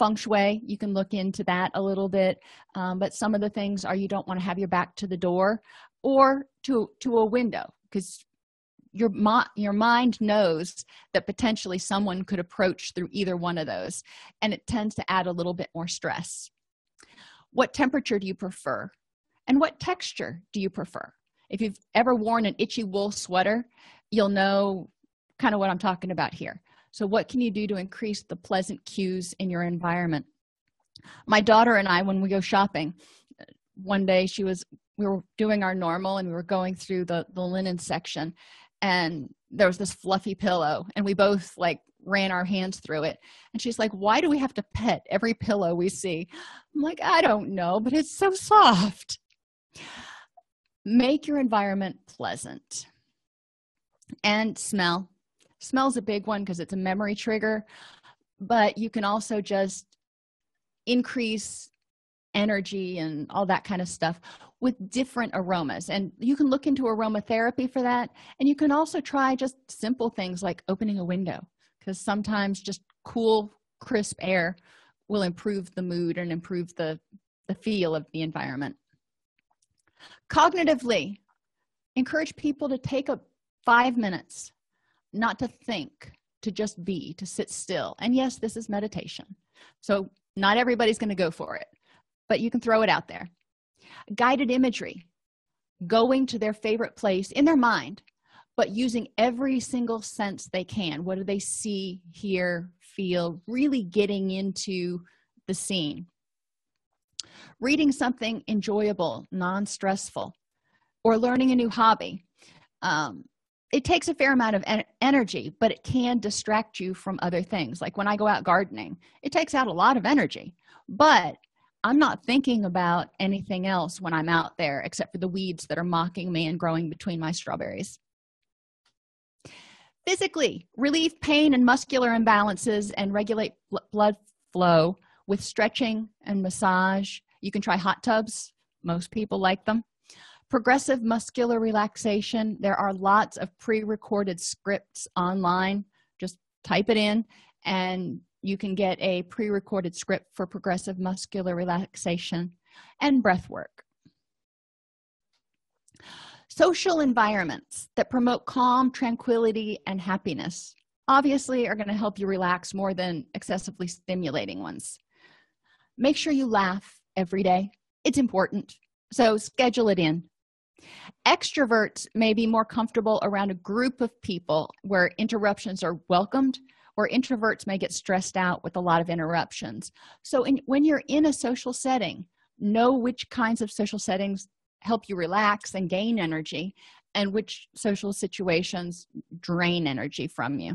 feng shui, you can look into that a little bit, um, but some of the things are you don't want to have your back to the door or to, to a window because Your, your mind knows that potentially someone could approach through either one of those, and it tends to add a little bit more stress. What temperature do you prefer? And what texture do you prefer? If you've ever worn an itchy wool sweater, you'll know kind of what I'm talking about here. So what can you do to increase the pleasant cues in your environment? My daughter and I, when we go shopping, one day she was, we were doing our normal and we were going through the, the linen section. And there was this fluffy pillow, and we both like ran our hands through it. And she's like, why do we have to pet every pillow we see? I'm like, I don't know, but it's so soft. Make your environment pleasant. And smell. Smell's a big one because it's a memory trigger, but you can also just increase energy and all that kind of stuff with different aromas. And you can look into aromatherapy for that. And you can also try just simple things like opening a window, because sometimes just cool, crisp air will improve the mood and improve the, the feel of the environment. Cognitively, encourage people to take a five minutes, not to think, to just be, to sit still. And yes, this is meditation. So not everybody's going to go for it, but you can throw it out there. Guided imagery, going to their favorite place in their mind, but using every single sense they can. What do they see, hear, feel? Really getting into the scene. Reading something enjoyable, non-stressful, or learning a new hobby. Um, it takes a fair amount of en- energy, but it can distract you from other things. Like when I go out gardening, it takes out a lot of energy, but I'm not thinking about anything else when I'm out there except for the weeds that are mocking me and growing between my strawberries. Physically, relieve pain and muscular imbalances and regulate bl- blood flow with stretching and massage. You can try hot tubs. Most people like them. Progressive muscular relaxation. There are lots of pre-recorded scripts online. Just type it in and you can get a pre-recorded script for progressive muscular relaxation and breath work. Social environments that promote calm, tranquility, and happiness obviously are going to help you relax more than excessively stimulating ones. Make sure you laugh every day. It's important. So schedule it in. Extroverts may be more comfortable around a group of people where interruptions are welcomed, or introverts may get stressed out with a lot of interruptions. So in, when you're in a social setting, know which kinds of social settings help you relax and gain energy, and which social situations drain energy from you.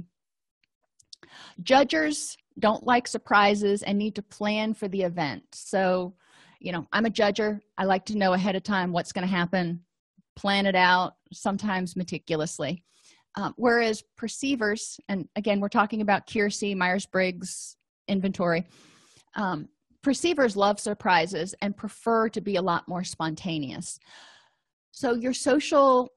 Judgers don't like surprises and need to plan for the event. So, you know, I'm a judger. I like to know ahead of time what's going to happen, plan it out, sometimes meticulously. Um, whereas perceivers, and again, we're talking about Keirsey, Myers-Briggs inventory, um, perceivers love surprises and prefer to be a lot more spontaneous. So your social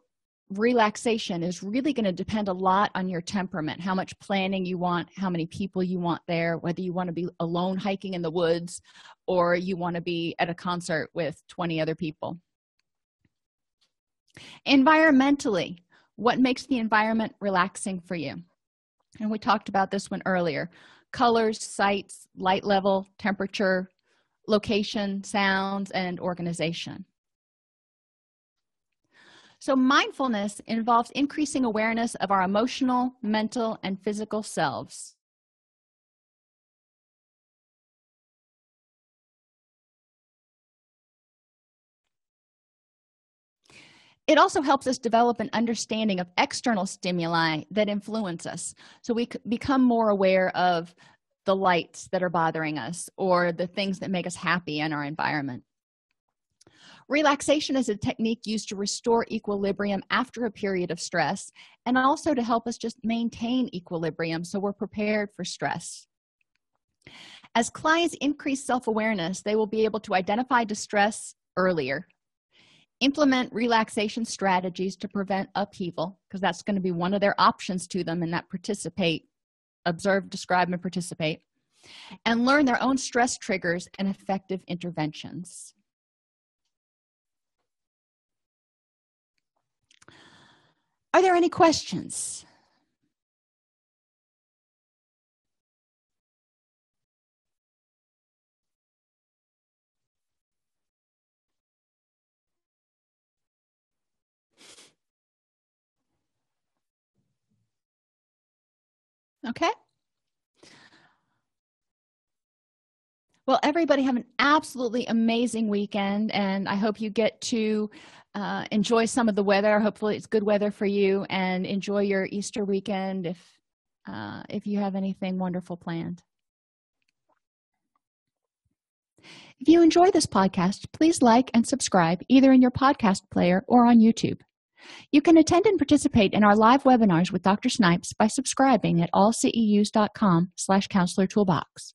relaxation is really going to depend a lot on your temperament, how much planning you want, how many people you want there, whether you want to be alone hiking in the woods or you want to be at a concert with twenty other people. Environmentally, what makes the environment relaxing for you? And we talked about this one earlier. Colors, sights, light level, temperature, location, sounds, and organization. So mindfulness involves increasing awareness of our emotional, mental, and physical selves. It also helps us develop an understanding of external stimuli that influence us. So we become more aware of the lights that are bothering us or the things that make us happy in our environment. Relaxation is a technique used to restore equilibrium after a period of stress and also to help us just maintain equilibrium so we're prepared for stress. As clients increase self-awareness, they will be able to identify distress earlier, implement relaxation strategies to prevent upheaval, because that's going to be one of their options to them in that participate, observe, describe, and participate, and learn their own stress triggers and effective interventions. Are there any questions? Okay. Well, everybody have an absolutely amazing weekend, and I hope you get to uh, enjoy some of the weather. Hopefully it's good weather for you, and enjoy your Easter weekend if, uh, if you have anything wonderful planned. If you enjoy this podcast, please like and subscribe either in your podcast player or on YouTube. You can attend and participate in our live webinars with Doctor Snipes by subscribing at all C E Us dot com slash Counselor Toolbox.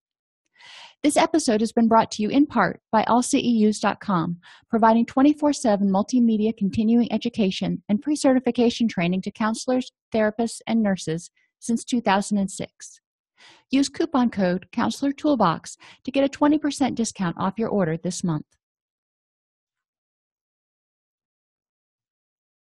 This episode has been brought to you in part by all C E Us dot com, providing twenty-four seven multimedia continuing education and pre-certification training to counselors, therapists, and nurses since two thousand six. Use coupon code Counselor Toolbox to get a twenty percent discount off your order this month.